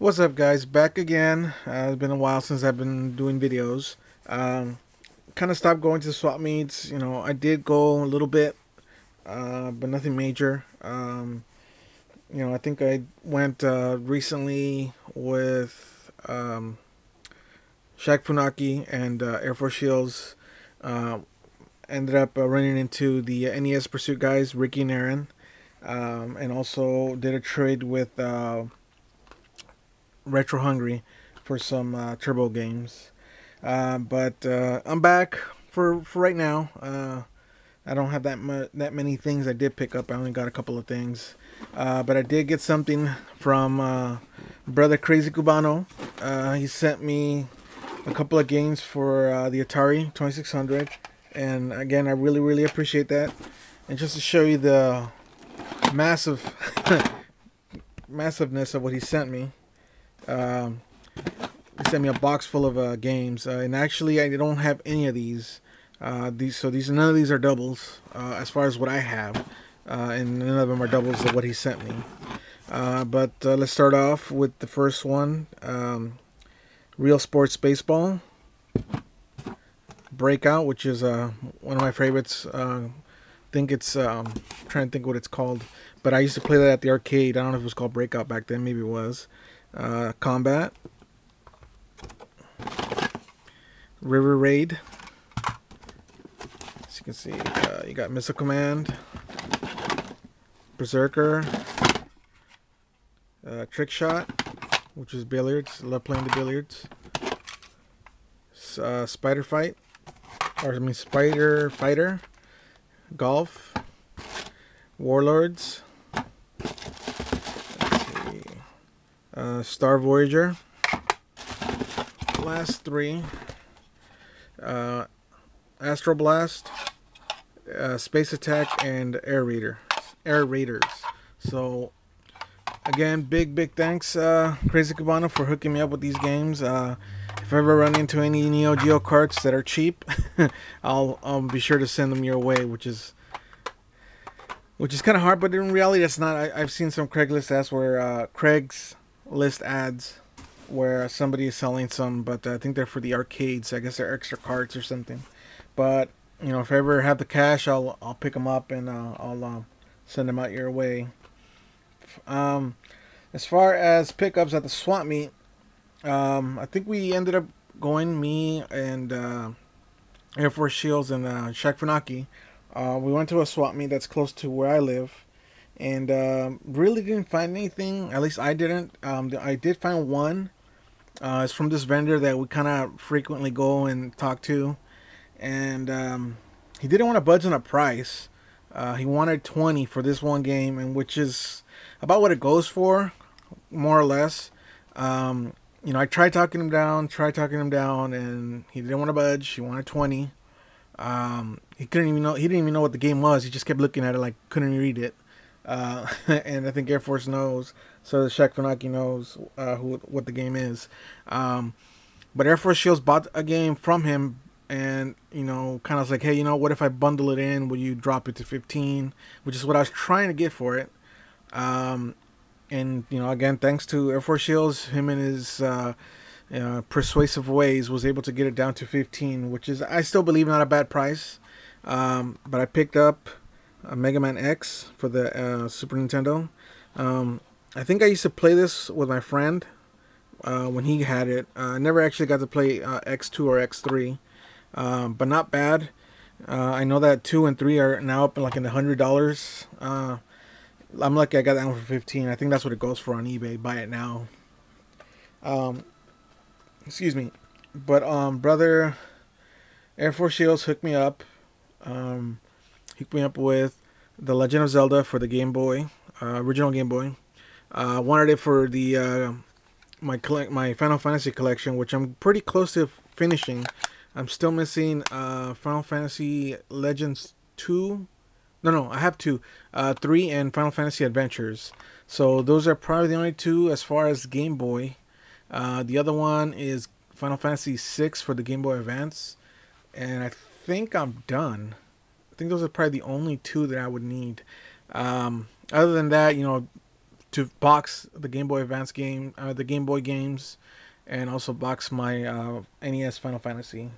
What's up, guys? Back again. It's been a while since I've been doing videos. Kind of stopped going to the swap meets. You know, I did go a little bit, but nothing major. You know, I think I went recently with Shaq Funaki and Air Force Shields. Ended up running into the NES Pursuit guys, Ricky and Aaron, and also did a trade with Retro Hungry for some Turbo games, but I'm back for right now. I don't have that many things. I did pick up. I only got a couple of things, but I did get something from brother Crazy Cubano. He sent me a couple of games for the Atari 2600, and again, I really appreciate that. And just to show you the massiveness of what he sent me, he sent me a box full of games, and actually I don't have any of these. None of these are doubles, as far as what I have, and none of them are doubles of what he sent me. But let's start off with the first one. Real Sports Baseball, Breakout, which is one of my favorites. I think it's I'm trying to think what it's called, but I used to play that at the arcade. I don't know if it was called Breakout back then. Maybe it was. Combat, River Raid, as you can see. You got Missile Command, Berserker, Trick Shot, which is billiards. I love playing the billiards. Spider Fighter, Golf, Warlords, Star Voyager, last three, Astro Blast, Space Attack, and Air Raiders. So again, big thanks, Crazy Cubano, for hooking me up with these games. If I ever run into any Neo Geo carts that are cheap, I'll be sure to send them your way, which is kind of hard, but in reality that's not. I've seen some Craigslist ads where somebody is selling some, but I think they're for the arcades. I guess they're extra carts or something. But you know, if I ever have the cash, I'll pick them up and I'll send them out your way. As far as pickups at the swap meet. I think we ended up going, me and Air Force Shields and Shaq Funaki. We went to a swap meet that's close to where I live, and really didn't find anything. At least I didn't. I did find one. It's from this vendor that we kind of frequently go and talk to, and he didn't want to budge on a price. He wanted $20 for this one game, and which is about what it goes for, more or less. You know, I tried talking him down, and he didn't want to budge. He wanted $20. He didn't even know what the game was. He just kept looking at it, like couldn't read it. And I think Air Force knows, so Shaq Funaki knows what the game is. But Air Force Shields bought a game from him, and you know, kind of was like, hey, you know, what if I bundle it in? Will you drop it to $15? Which is what I was trying to get for it. And, you know, again, thanks to Air Force Shields, him and his persuasive ways was able to get it down to $15, which is, I still believe, not a bad price. But I picked up a Megaman X for the Super Nintendo. I think I used to play this with my friend when he had it. I never actually got to play X2 or X3, but not bad. I know that 2 and 3 are now up in, like, in the $100. I'm lucky I got that one for $15. I think that's what it goes for on eBay. Buy it now. Excuse me. But brother Air Force Shields hooked me up. Hooked me up with the Legend of Zelda for the Game Boy, original Game Boy. Wanted it for the my Final Fantasy collection, which I'm pretty close to finishing. I'm still missing Final Fantasy Legends 2. No, I have 2, 3, and Final Fantasy Adventures. So those are probably the only 2 as far as Game Boy. The other one is Final Fantasy 6 for the Game Boy Advance. And I think I'm done. I think those are probably the only 2 that I would need. Other than that, you know, to box the Game Boy Advance game, the Game Boy games, and also box my NES Final Fantasy.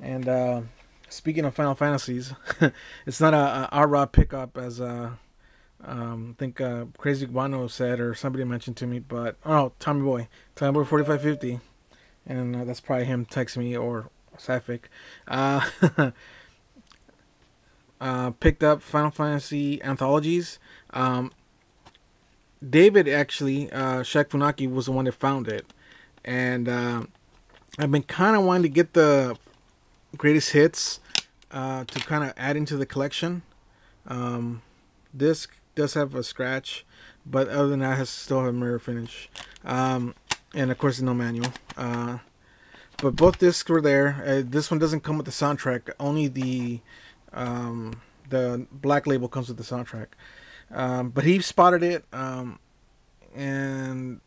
And speaking of Final Fantasies, it's not a raw pickup as I think Crazy Cubano said, or somebody mentioned to me, but oh, Tommy Boy 4550, and that's probably him texting me, or Syfik. Picked up Final Fantasy Anthologies. David, actually, Shaq Funaki was the one that found it, and I've been kind of wanting to get the greatest hits to kind of add into the collection. This does have a scratch, but other than that, it has still have a mirror finish, and of course, no manual. But both discs were there. This one doesn't come with the soundtrack; only the black label comes with the soundtrack. But he spotted it, and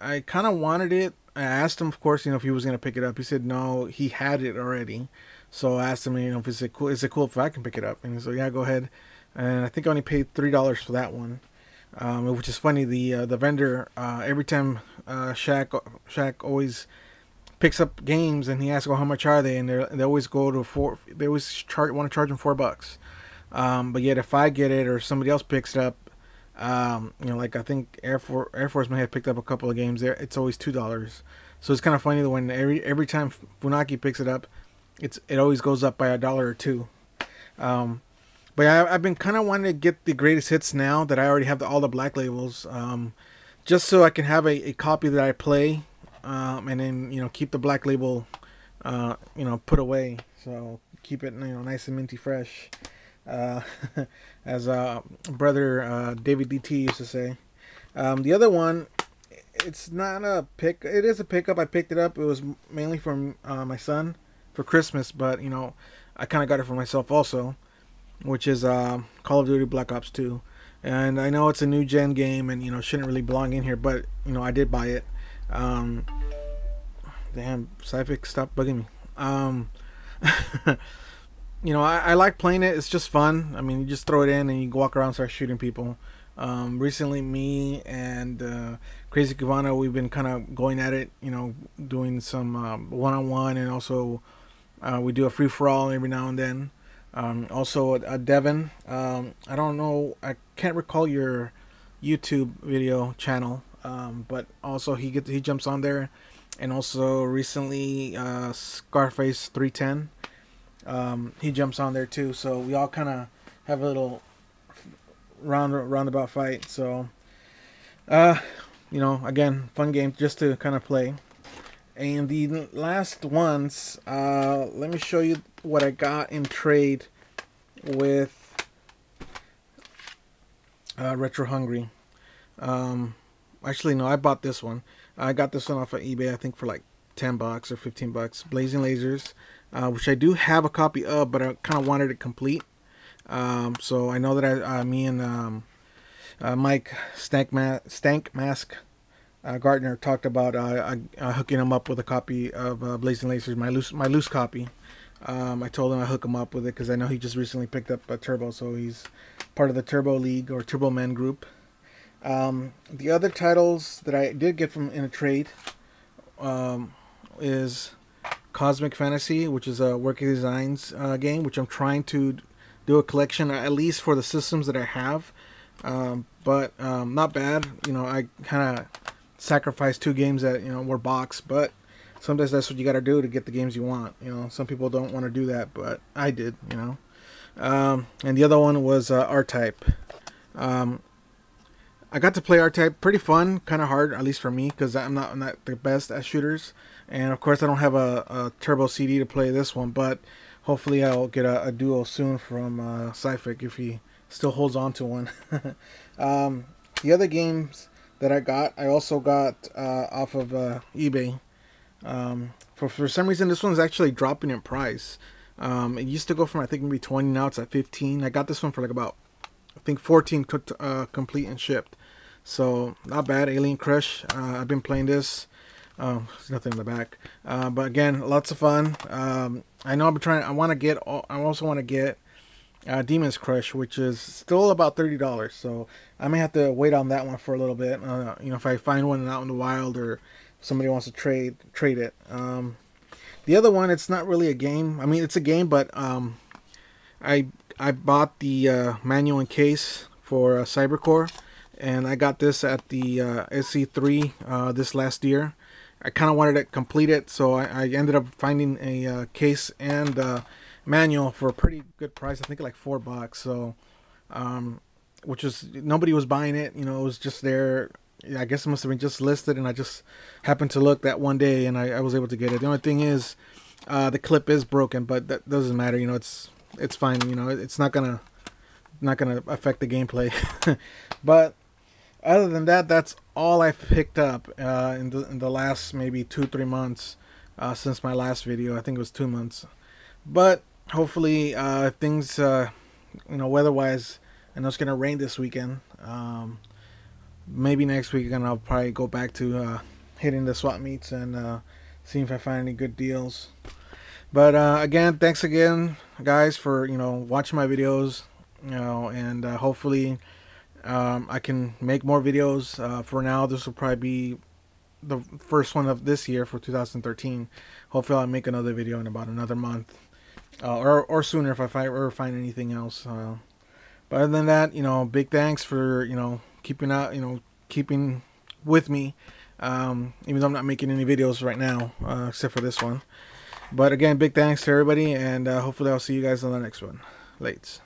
I kind of wanted it. I asked him, of course, you know, if he was gonna pick it up. He said no, he had it already. So I asked him, you know, if is it cool if I can pick it up? And he said, yeah, go ahead. And I think I only paid $3 for that one, which is funny. The vendor, every time Shaq always picks up games, and he asks, "Well, how much are they?" And they always go to four. They always want to charge him $4. But yet, if I get it or somebody else picks it up, you know, like I think Air Force Men had picked up a couple of games there, it's always $2. So it's kind of funny that when every time Funaki picks it up, it always goes up by $1 or $2. But I've been kind of wanting to get the greatest hits now that I already have all the black labels, just so I can have a copy that I play, and then, you know, keep the black label, you know, put away, so keep it, you know, nice and minty fresh, as brother David DT used to say. The other one, it's not a pick. It is a pickup. I picked it up. It was mainly from my son for Christmas, but you know, I kind of got it for myself also, which is Call of Duty Black Ops 2. And I know it's a new gen game, and you know, shouldn't really belong in here, but you know, I did buy it. Damn, Syfik, stop bugging me. You know, I like playing it. It's just fun. I mean, you just throw it in and you walk around and start shooting people. Recently, me and Crazy Cubano, we've been kind of going at it, you know, doing some one-on-one, and also we do a free-for-all every now and then. Also, Devin, I don't know, I can't recall your YouTube video channel, but also he jumps on there, and also recently Scarface 310, he jumps on there too. So we all kind of have a little roundabout fight. So, you know, again, fun game just to kind of play. And the last ones, let me show you what I got in trade with Retro Hungry. Actually, no, I bought this one. I got this one off of eBay, I think, for like $10 or $15. Blazing Lasers, which I do have a copy of, but I kind of wanted it complete. So I know that me and Mike Stank Mask Gardner talked about hooking him up with a copy of Blazing Lasers, my loose copy. I told him I hook him up with it because I know he just recently picked up a Turbo, so he's part of the Turbo League or Turbo Men group. The other titles that I did get from in a trade is Cosmic Fantasy, which is a Working Designs game, which I'm trying to do a collection, at least for the systems that I have. But not bad, you know. I kind of sacrifice two games that, you know, were boxed, but sometimes that's what you gotta do to get the games you want. You know, some people don't want to do that, but I did, you know. And the other one was R-Type. I got to play R-Type, pretty fun, kind of hard, at least for me, because I'm not the best at shooters, and of course I don't have a Turbo CD to play this one, but hopefully I'll get a duo soon from Syfik if he still holds on to one. The other games that I got, I also got off of eBay. For some reason, this one's actually dropping in price. It used to go from, I think, maybe 20, now it's at 15. I got this one for like about, I think, 14 cooked, complete and shipped. So not bad. Alien Crush. I've been playing this. There's nothing in the back. But again, lots of fun. I know I want to get. I also want to get Demon's Crush, which is still about $30, so I may have to wait on that one for a little bit. You know, if I find one out in the wild or somebody wants to trade it. The other one, it's not really a game. I mean, it's a game, but I bought the manual and case for Cybercore, and I got this at the SC3 this last year. I kind of wanted to complete it, so I ended up finding a case and manual for a pretty good price. I think like $4. So, which was, nobody was buying it. You know, it was just there. I guess it must have been just listed, and I just happened to look that one day, and I was able to get it. The only thing is, the clip is broken, but that doesn't matter. You know, it's fine. You know, it's not gonna affect the gameplay. But other than that, that's all I've picked up in the last maybe 2-3 months since my last video. I think it was 2 months. But hopefully things, you know, weather-wise, I know it's gonna rain this weekend. Maybe next week, and I'll probably go back to hitting the swap meets and seeing if I find any good deals. But again, thanks again, guys, for, you know, watching my videos. You know, and hopefully I can make more videos. For now, this will probably be the first one of this year for 2013. Hopefully, I'll make another video in about another month or sooner if I find anything else. But other than that, you know, big thanks for, you know, keeping with me, even though I'm not making any videos right now, except for this one. But again, big thanks to everybody, and hopefully I'll see you guys on the next one. Lates.